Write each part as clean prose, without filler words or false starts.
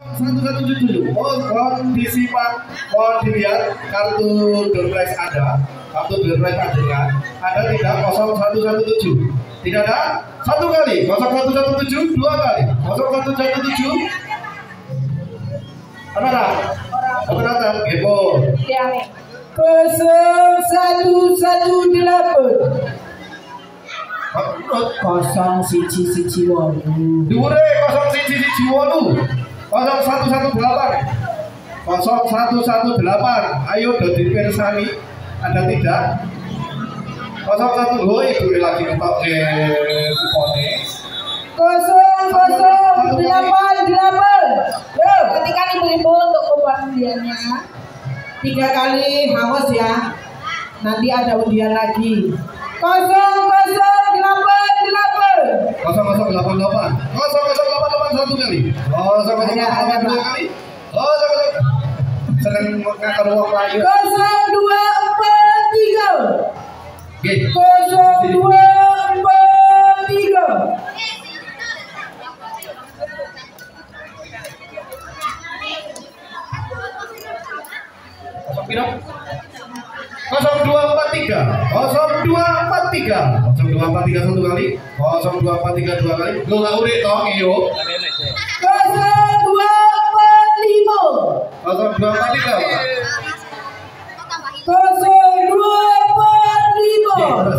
117 mohon disimak, mohon dilihat kartu downplay ada, kartu downplay ada tidak 0117, tidak ada satu kali 0117, dua kali 0117, apa Gebo 0118. Kosong siji wolu. Dure 0118. 0118. Ayo dadi persani. Anda tidak. 01 hoi dure lagi ngetokke kupone. 0088. Yo, ketika ibu-ibu untuk kupon undiannya 3 kali haus ya. Nanti ada undian lagi. 0088 satu kali 0088 seneng ngakar uang lain 0243 0243 satu kali 0243 dua kali lo gak udah tau iyo 0245 0245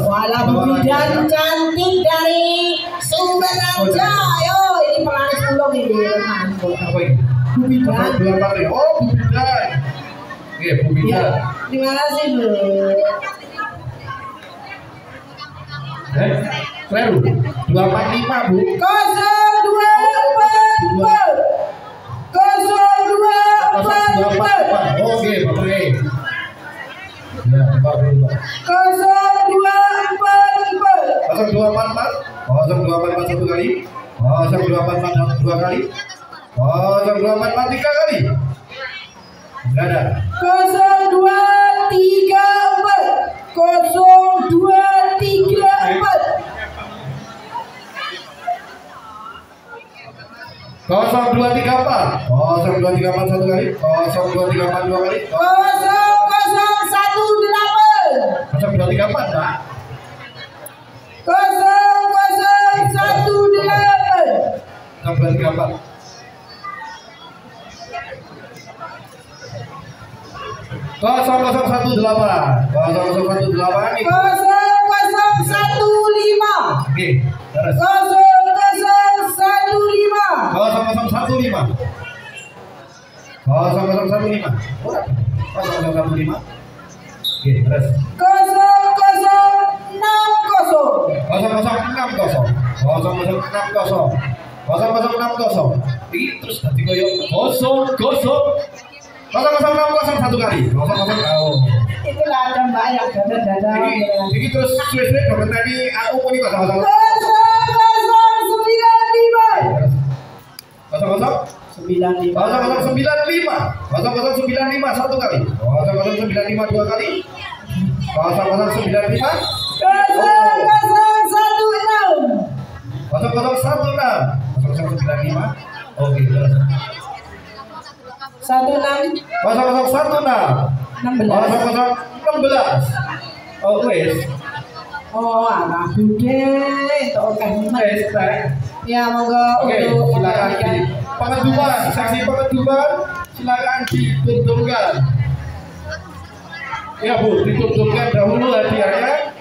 walau bidan cantik dari Sumber Raja. Ayo ini pelaris belum ini apa ini? Bidan 0245 oh bidan oke bidan terima kasih bro. Kleru 245 bu 0245 oke bapak E ya bapak E 0244 satu kali 0244 dua kali 0244 tiga kali enggak ada 0234 0234 satu kali 0234 dua kali 0018 0234 pak 0018 0234 0018 0018 0015 oke terus 0015 0015 oke terus 0060 0060 0060 ini terus nanti koyo 0060 satu kali 0060 itu lah ada mbak yang dada-dada ini terus Swiss-nya dapat tadi aku pun ini 0095 satu kali 0095 dua kali 0095 0016 oke 0016 oh wes oh anak bude ya monggo untuk silakan pengeduman, saksi pengeduman silakan ditutupkan. Ya bu, ditutupkan dahulu hadiahnya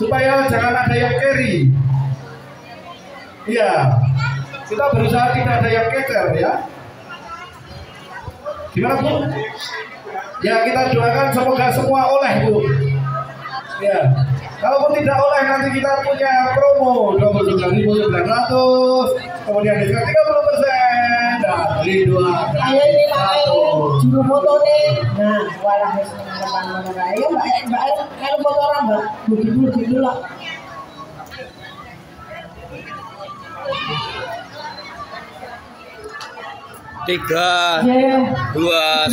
supaya jangan ada yang carry. Iya, kita berusaha tidak ada yang kecer ya. Gimana bu? Ya kita doakan semoga semua oleh bu. Ya, kalaupun tidak oleh nanti kita punya promo 29.900 kemudian diskon 30%. Nah, beli 2. Ayo ini juru foto nih. Nah, walah ayo Mbak, kalau foto orang Mbak, begitu lah. Tiga dua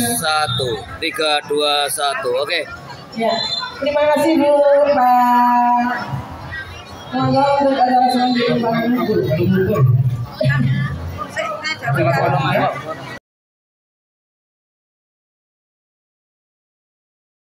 satu, oke. Ya, terima kasih Bu Pak. Monggo untuk acara selanjutnya Pak. Jangan lupa